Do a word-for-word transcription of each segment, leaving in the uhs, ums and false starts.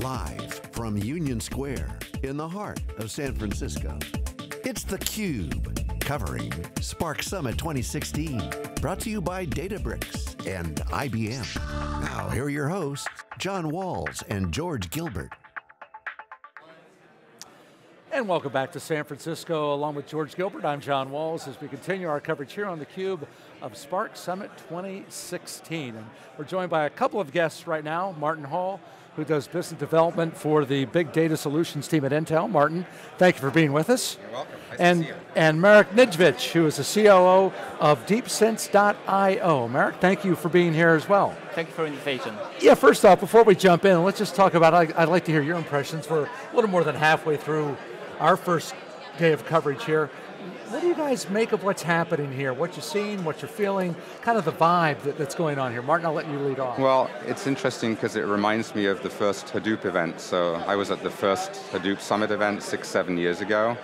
Live from Union Square in the heart of San Francisco, it's theCUBE, covering Spark Summit twenty sixteen. Brought to you by Databricks and I B M. Now, here are your hosts, John Walls and George Gilbert. And welcome back to San Francisco. Along with George Gilbert, I'm John Walls as we continue our coverage here on theCUBE of Spark Summit twenty sixteen. And we're joined by a couple of guests right now. Martin Hall, who does business development for the Big Data Solutions team at Intel. Martin, thank you for being with us. You're welcome, nice and, to see you. And Marek Niedzwiedz, who is the C O O of DeepSense dot i o. Marek, thank you for being here as well. Thank you for the invitation. Yeah, first off, before we jump in, let's just talk about, I'd like to hear your impressions. We're a little more than halfway through our first day of coverage here. What do you guys make of what's happening here? What you're seeing, what you're feeling, kind of the vibe that, that's going on here. Martin, I'll let you lead off. Well, it's interesting because it reminds me of the first Hadoop event. So I was at the first Hadoop Summit event six, seven years ago,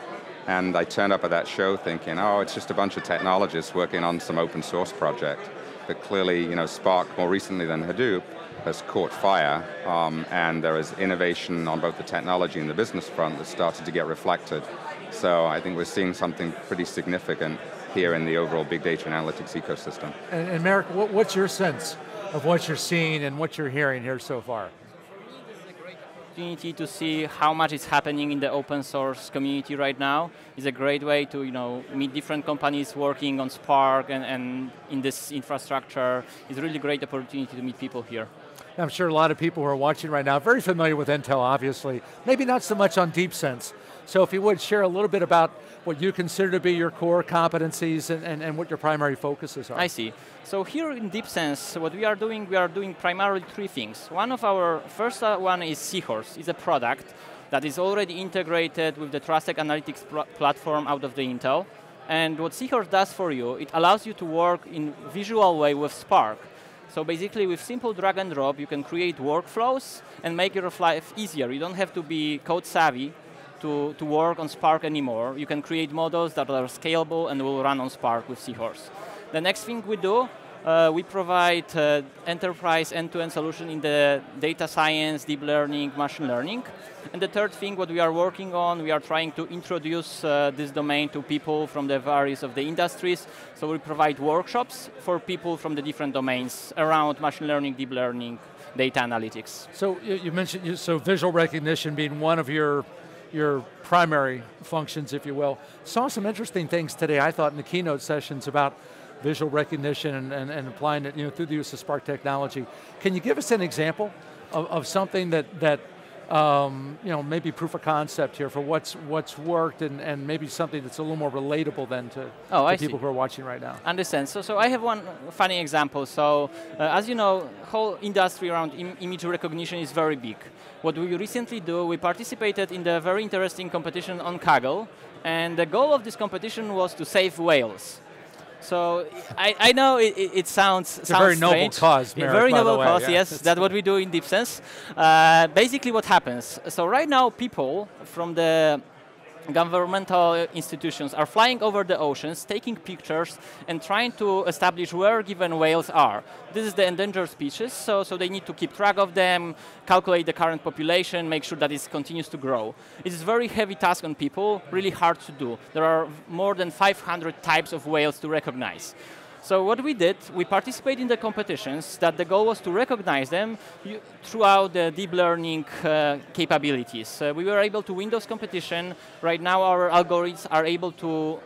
and I turned up at that show thinking, oh, it's just a bunch of technologists working on some open source project. But clearly, you know, Spark, more recently than Hadoop, has caught fire, um, and there is innovation on both the technology and the business front that started to get reflected. So I think we're seeing something pretty significant here in the overall big data analytics ecosystem. And, and Marek, what, what's your sense of what you're seeing and what you're hearing here so far? Opportunity to see how much is happening in the open source community right now is a great way to you know meet different companies working on Spark and, and in this infrastructure. It's a really great opportunity to meet people here. I'm sure a lot of people who are watching right now are very familiar with Intel, obviously. Maybe not so much on DeepSense. So if you would, share a little bit about what you consider to be your core competencies and, and, and what your primary focuses are. I see. So here in DeepSense, what we are doing, we are doing primarily three things. One of our, first one is Seahorse. It's a product that is already integrated with the Trusted Analytics pl- platform out of the Intel. And what Seahorse does for you, it allows you to work in visual way with Spark. So basically, with simple drag and drop, you can create workflows and make your life easier. You don't have to be code savvy to, to work on Spark anymore. You can create models that are scalable and will run on Spark with Seahorse. The next thing we do, uh, we provide uh, enterprise end-to-end solution in the data science, deep learning, machine learning. And the third thing, what we are working on, we are trying to introduce uh, this domain to people from the various of the industries. So we provide workshops for people from the different domains around machine learning, deep learning, data analytics. So you, you mentioned so visual recognition being one of your your primary functions, if you will. Saw some interesting things today, I thought, in the keynote sessions about visual recognition and, and, and applying it you know, through the use of Spark technology. Can you give us an example of, of something that, that Um, you know, maybe proof of concept here for what's what's worked and, and maybe something that's a little more relatable than to, oh, to people see. who are watching right now. Understand. So, so I have one funny example. So, uh, as you know, whole industry around im image recognition is very big. What we recently do, we participated in the very interesting competition on Kaggle, and the goal of this competition was to save whales. So I, I know it, it sounds, it's sounds a very strange. noble cause, Marek, Very by noble the way, cause, yeah. yes. That's what we do in DeepSense. Uh, basically, what happens? So right now, people from the governmental institutions are flying over the oceans, taking pictures, and trying to establish where given whales are. This is the endangered species, so, so they need to keep track of them, calculate the current population, make sure that it continues to grow. It is a very heavy task on people, really hard to do. There are more than five hundred types of whales to recognize. So what we did, we participated in the competitions that the goal was to recognize them throughout the deep learning uh, capabilities. Uh, we were able to win those competition. Right now our algorithms are able to,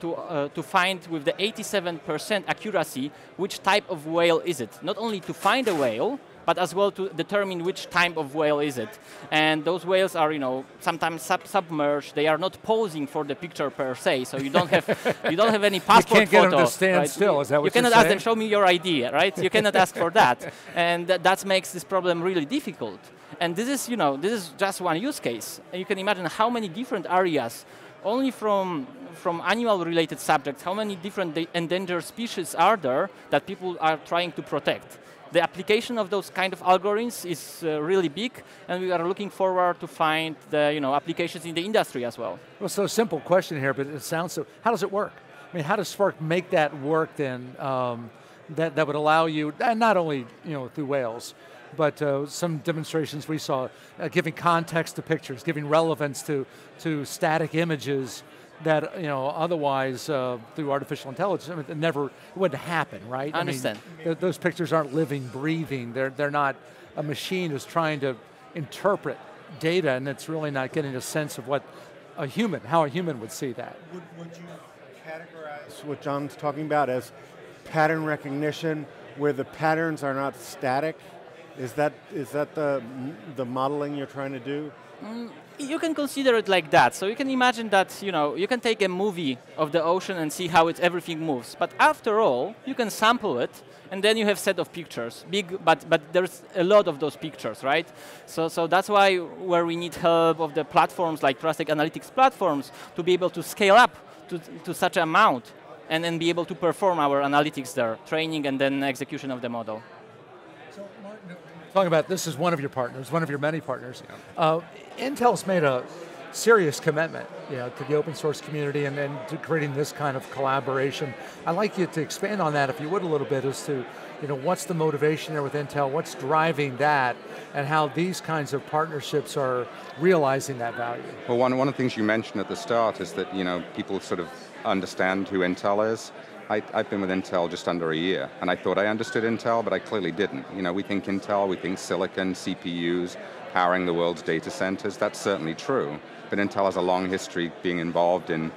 to, uh, to find with the eighty-seven percent accuracy which type of whale is it. Not only to find a whale, but as well to determine which type of whale is it. And those whales are, you know, sometimes sub submerged. They are not posing for the picture per se, so you don't have, you don't have any passport photo. You can't photo, get them to stand right? still, is that what you cannot ask them, show me your I D, right? You cannot ask for that. And th that makes this problem really difficult. And this is, you know, this is just one use case. And you can imagine how many different areas, only from, from animal-related subjects, how many different endangered species are there that people are trying to protect. The application of those kind of algorithms is uh, really big, and we are looking forward to find the you know, applications in the industry as well. Well, so simple question here, but it sounds so, how does it work? I mean, how does Spark make that work then, um, that, that would allow you, and not only you know, through whales, but uh, some demonstrations we saw, uh, giving context to pictures, giving relevance to, to static images that, you know, otherwise, uh, through artificial intelligence, I mean, it never, it wouldn't happen, right? I understand. I mean, th those pictures aren't living, breathing. They're, they're not, a machine is trying to interpret data and it's really not getting a sense of what a human, how a human would see that. Would, would you categorize what John's talking about as pattern recognition, where the patterns are not static? Is that, is that the, the modeling you're trying to do? Mm, you can consider it like that. So you can imagine that, you know, you can take a movie of the ocean and see how it's, everything moves. But after all, you can sample it, and then you have a set of pictures. Big, but, but there's a lot of those pictures, right? So, so that's why where we need help of the platforms like Trusted Analytics Platforms to be able to scale up to, to such an amount and then be able to perform our analytics there, training and then execution of the model. So, Martin, talking about this is one of your partners, one of your many partners. Yeah. Uh, Intel's made a serious commitment, you know, to the open source community and then to creating this kind of collaboration. I'd like you to expand on that, if you would, a little bit, as to, you know, what's the motivation there with Intel, what's driving that, and how these kinds of partnerships are realizing that value. Well, one, one of the things you mentioned at the start is that, you know, people sort of understand who Intel is. I, I've been with Intel just under a year, and I thought I understood Intel, but I clearly didn't. You know, we think Intel, we think silicon, C P Us, powering the world's data centers. That's certainly true, but Intel has a long history being involved in,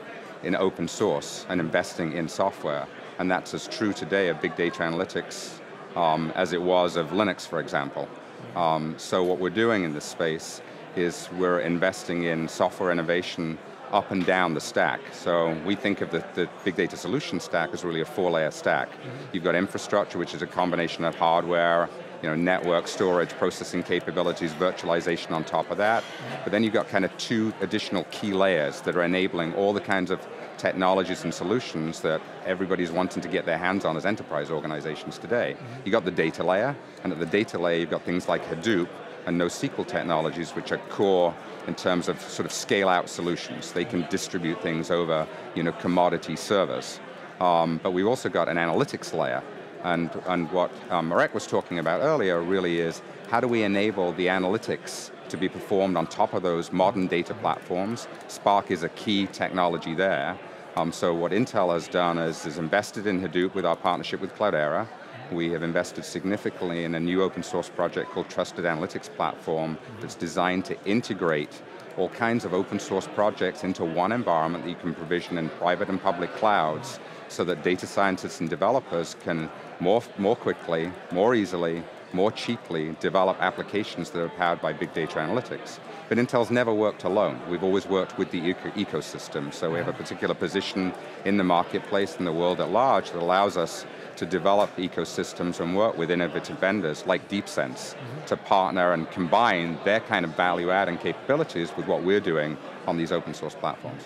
in open source and investing in software, and that's as true today of big data analytics um, as it was of Linux, for example. Um, so what we're doing in this space is we're investing in software innovation up and down the stack. So we think of the, the big data solution stack as really a four layer stack. Mm-hmm. You've got infrastructure, which is a combination of hardware, you know, network, storage, processing capabilities, virtualization on top of that. Mm-hmm. But then you've got kind of two additional key layers that are enabling all the kinds of technologies and solutions that everybody's wanting to get their hands on as enterprise organizations today. Mm-hmm. You've got the data layer, and at the data layer you've got things like Hadoop and NoSQL technologies, which are core in terms of sort of scale out solutions. They can distribute things over, you know, commodity servers. Um, but we've also got an analytics layer, and, and what um, Marek was talking about earlier really is, how do we enable the analytics to be performed on top of those modern data platforms? Spark is a key technology there. Um, so what Intel has done is, is invested in Hadoop with our partnership with Cloudera. We have invested significantly in a new open source project called Trusted Analytics Platform that's designed to integrate all kinds of open source projects into one environment that you can provision in private and public clouds, so that data scientists and developers can more, more quickly, more easily, more cheaply develop applications that are powered by big data analytics. But Intel's never worked alone. We've always worked with the eco ecosystem, so we have a particular position in the marketplace and the world at large that allows us to develop ecosystems and work with innovative vendors like DeepSense mm-hmm. to partner and combine their kind of value add and capabilities with what we're doing on these open source platforms.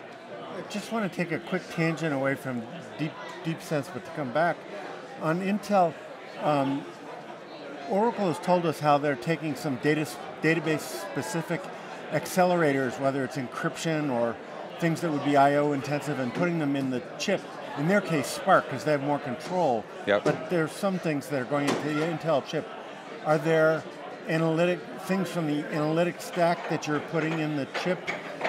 I just want to take a quick tangent away from Deep, DeepSense, but to come back. On Intel, um, Oracle has told us how they're taking some data, database-specific accelerators, whether it's encryption or things that would be I O intensive, and putting them in the chip. In their case, Spark, because they have more control. Yep. But there's some things that are going into the Intel chip. Are there analytic things from the analytic stack that you're putting in the chip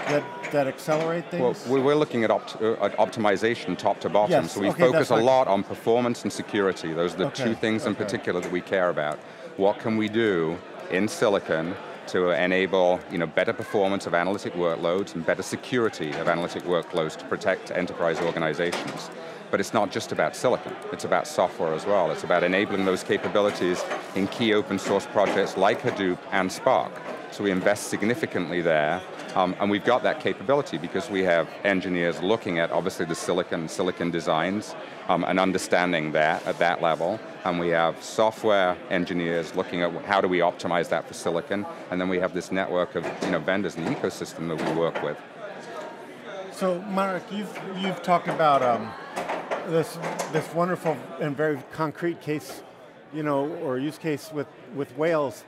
that, that accelerate things? Well, we're looking at, opt at optimization top to bottom, yes. so we okay, focus a lot on performance and security. Those are the okay. two things okay. in particular that we care about. What can we do in silicon to enable, you know, better performance of analytic workloads and better security of analytic workloads to protect enterprise organizations. But it's not just about silicon, it's about software as well. It's about enabling those capabilities in key open source projects like Hadoop and Spark. So we invest significantly there, um, and we've got that capability because we have engineers looking at, obviously, the silicon, silicon designs, um, and understanding that at that level, and we have software engineers looking at how do we optimize that for silicon, and then we have this network of, you know, vendors in the ecosystem that we work with. So, Marek, you've, you've talked about um, this, this wonderful and very concrete case, you know, or use case with, with whales.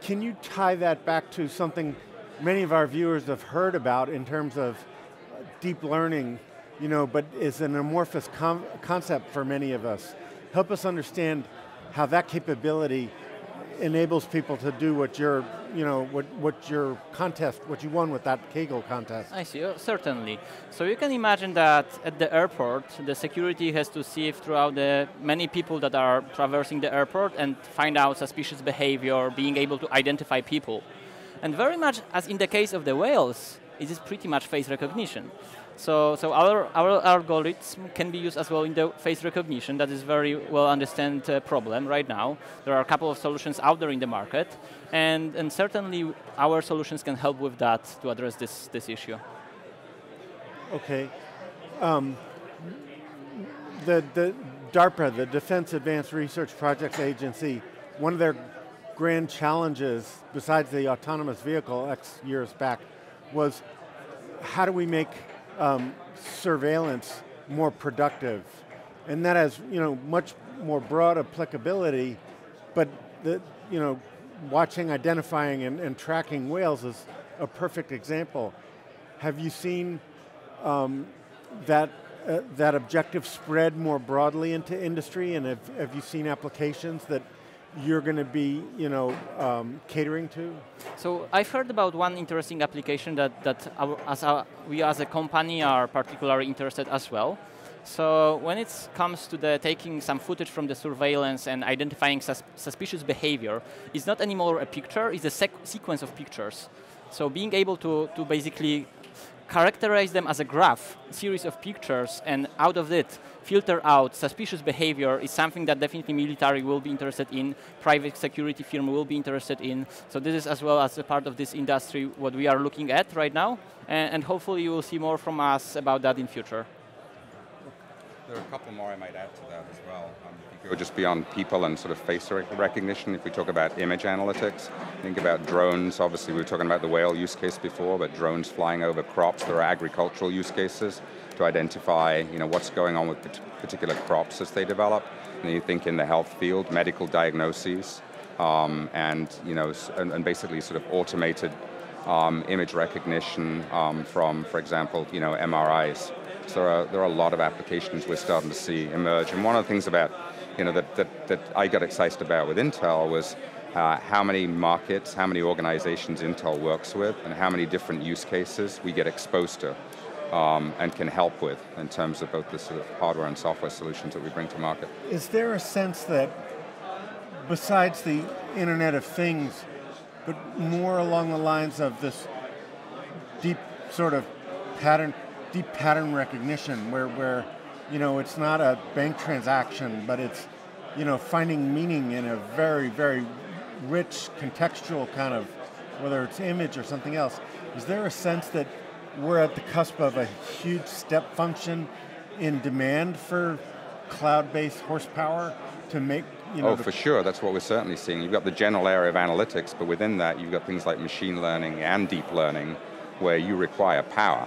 Can you tie that back to something many of our viewers have heard about in terms of deep learning, you know, but is an amorphous com concept for many of us. Help us understand how that capability enables people to do what your, you know, what, what your contest, what you won with that Kaggle contest. I see, oh, certainly. So you can imagine that at the airport, the security has to sift throughout the many people that are traversing the airport and find out suspicious behavior, being able to identify people. And very much as in the case of the whales, it is pretty much face recognition. So, so our, our algorithm can be used as well in the face recognition. That is very well understood uh, problem right now. There are a couple of solutions out there in the market, and, and certainly our solutions can help with that to address this, this issue. Okay. Um, the, the DARPA, the Defense Advanced Research Projects Agency, one of their grand challenges, besides the autonomous vehicle X years back, was how do we make Um, surveillance more productive, and that has you know much more broad applicability. But the you know watching, identifying, and, and tracking whales is a perfect example. Have you seen um, that uh, that objective spread more broadly into industry, and have have you seen applications that you're going to be, you know, um, catering to? So I've heard about one interesting application that, that our, as our, we as a company are particularly interested as well. So when it comes to the taking some footage from the surveillance and identifying sus suspicious behavior, it's not anymore a picture, it's a sec sequence of pictures. So being able to, to basically characterize them as a graph, a series of pictures, and out of it, filter out suspicious behavior is something that definitely military will be interested in, private security firm will be interested in. So this is as well as a part of this industry what we are looking at right now, and, and hopefully you will see more from us about that in future. There are a couple more I might add to that as well. Um, if you go just beyond people and sort of face recognition, if we talk about image analytics, think about drones. Obviously we were talking about the whale use case before, but drones flying over crops, there are agricultural use cases to identify you know, what's going on with particular crops as they develop. And you think in the health field, medical diagnoses, um, and, you know, and, and basically sort of automated um, image recognition um, from, for example, you know, M R Is. So there are, there are a lot of applications we're starting to see emerge. And one of the things about, you know, that, that, that I got excited about with Intel was uh, how many markets, how many organizations Intel works with, and how many different use cases we get exposed to um, and can help with in terms of both the sort of hardware and software solutions that we bring to market. Is there a sense that, besides the Internet of Things, but more along the lines of this deep sort of pattern deep pattern recognition, where, where you know, it's not a bank transaction, but it's you know, finding meaning in a very, very rich, contextual kind of, whether it's image or something else. Is there a sense that we're at the cusp of a huge step function in demand for cloud-based horsepower to make, you know? Oh, for sure, that's what we're certainly seeing. You've got the general area of analytics, but within that, you've got things like machine learning and deep learning, where you require power.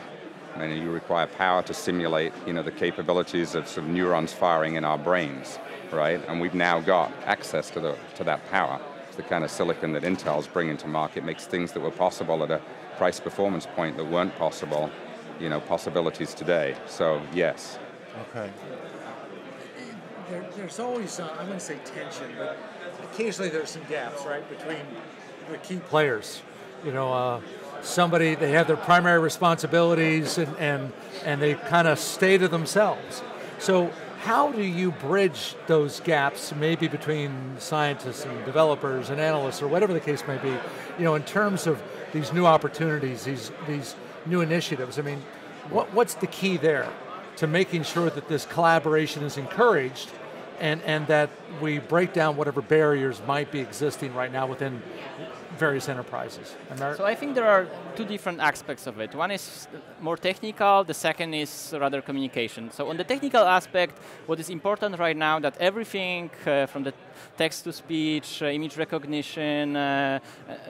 I mean, you require power to simulate, you know, the capabilities of some neurons firing in our brains, right? And we've now got access to the to that power. It's the kind of silicon that Intel's bringing to market, makes things that were possible at a price-performance point that weren't possible, you know, possibilities today. So yes. Okay. There, there's always, uh, I wouldn't say tension, but occasionally there's some gaps, right, between the key players. You know. Uh, Somebody, they have their primary responsibilities and, and, and they kind of stay to themselves. So how do you bridge those gaps, maybe between scientists and developers and analysts or whatever the case may be, you know, in terms of these new opportunities, these, these new initiatives? I mean, what, what's the key there to making sure that this collaboration is encouraged and, and that we break down whatever barriers might be existing right now within various enterprises? So I think there are two different aspects of it. One is more technical, the second is rather communication. So on the technical aspect, what is important right now that everything uh, from the text-to-speech, uh, image recognition, uh,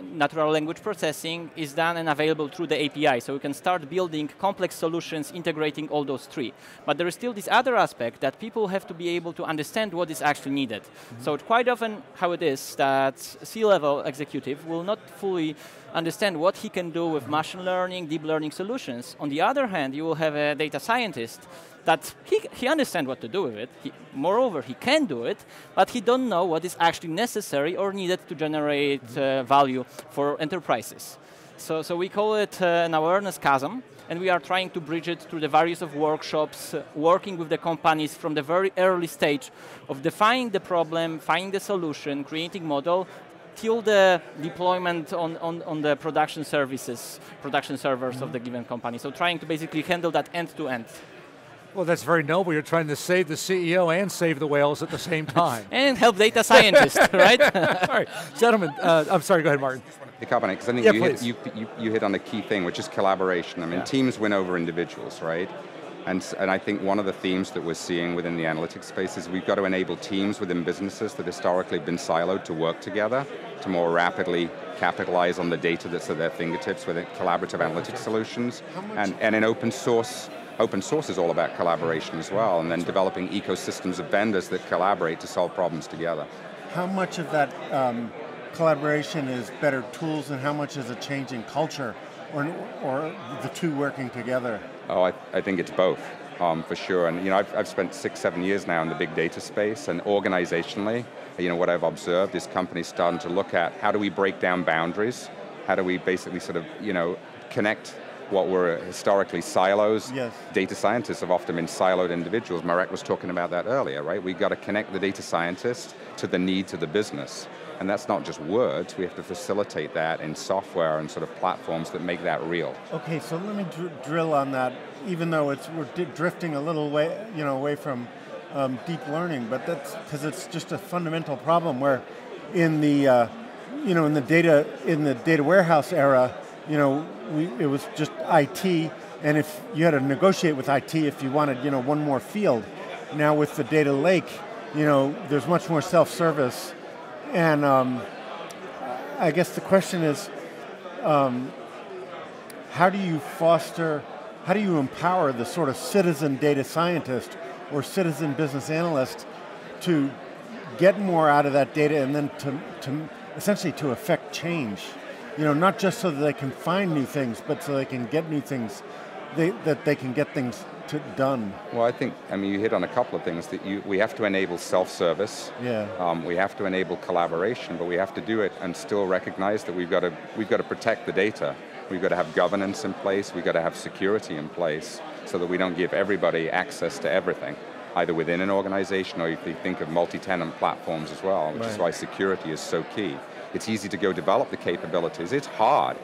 natural language processing is done and available through the A P I. So we can start building complex solutions, integrating all those three. But there is still this other aspect that people have to be able to understand what is actually needed. Mm-hmm. So quite often how it is that C-level executive will not fully understand what he can do with machine learning, deep learning solutions. On the other hand, you will have a data scientist that he, he understands what to do with it. He, moreover, he can do it, but he don't know what is actually necessary or needed to generate uh, value for enterprises. So, so we call it uh, an awareness chasm, and we are trying to bridge it through the various of workshops, uh, working with the companies from the very early stage of defining the problem, finding the solution, creating model, till the deployment on, on, on the production services, production servers mm-hmm. of the given company. So trying to basically handle that end to end. Well, that's very noble. You're trying to save the C E O and save the whales at the same time. And help data scientists, right? All right, gentlemen, uh, I'm sorry, go ahead, Martin. I just want to pick up on it, because I think yeah, you, hit, you, you, you hit on a key thing, which is collaboration. I mean, yeah. teams win over individuals, right? And, and I think one of the themes that we're seeing within the analytics space is we've got to enable teams within businesses that historically have been siloed to work together to more rapidly capitalize on the data that's at their fingertips with collaborative analytics solutions. And, and in open source, open source is all about collaboration as well, and then developing ecosystems of vendors that collaborate to solve problems together. How much of that um, collaboration is better tools, and how much is a change in culture, or, or the two working together? Oh, I, I think it's both, um, for sure. And you know, I've, I've spent six, seven years now in the big data space, and organizationally, you know, what I've observed is companies starting to look at how do we break down boundaries, how do we basically sort of, you know, connect what were historically silos. Yes. Data scientists have often been siloed individuals. Marek was talking about that earlier, right? We've got to connect the data scientist to the needs of the business. And that's not just words, we have to facilitate that in software and sort of platforms that make that real. Okay, so let me dr drill on that, even though it's, we're drifting a little way, you know, away from um, deep learning, but that's because it's just a fundamental problem where in the, uh, you know, in the data, in the data warehouse era, you know, we, it was just I T, and if you had to negotiate with I T if you wanted, you know, one more field. Now with the data lake, you know, there's much more self-service, and um, I guess the question is, um, how do you foster, how do you empower the sort of citizen data scientist or citizen business analyst to get more out of that data, and then to, to essentially to affect change? You know, not just so that they can find new things, but so they can get new things, they, that they can get things to done. Well, I think, I mean, you hit on a couple of things, that you, we have to enable self-service, yeah. um, we have to enable collaboration, but we have to do it and still recognize that we've got to, we've got to protect the data, we've got to have governance in place, we've got to have security in place, so that we don't give everybody access to everything, either within an organization, or if you think of multi-tenant platforms as well, which right. is why security is so key. It's easy to go develop the capabilities. It's hard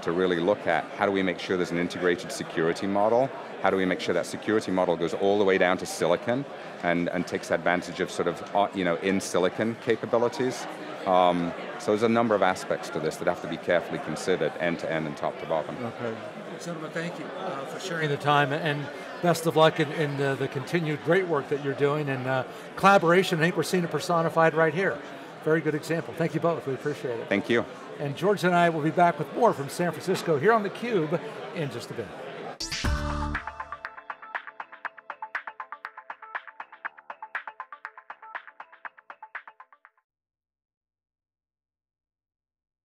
to really look at how do we make sure there's an integrated security model, how do we make sure that security model goes all the way down to silicon and, and takes advantage of sort of, you know, in silicon capabilities. Um, so there's a number of aspects to this that have to be carefully considered end to end and top to bottom. Okay. Gentlemen, thank you uh, for sharing the time, and best of luck in, in the, the continued great work that you're doing, and uh, collaboration, I think we're seeing it personified right here. Very good example. Thank you both, we appreciate it. Thank you. And George and I will be back with more from San Francisco here on theCUBE in just a bit.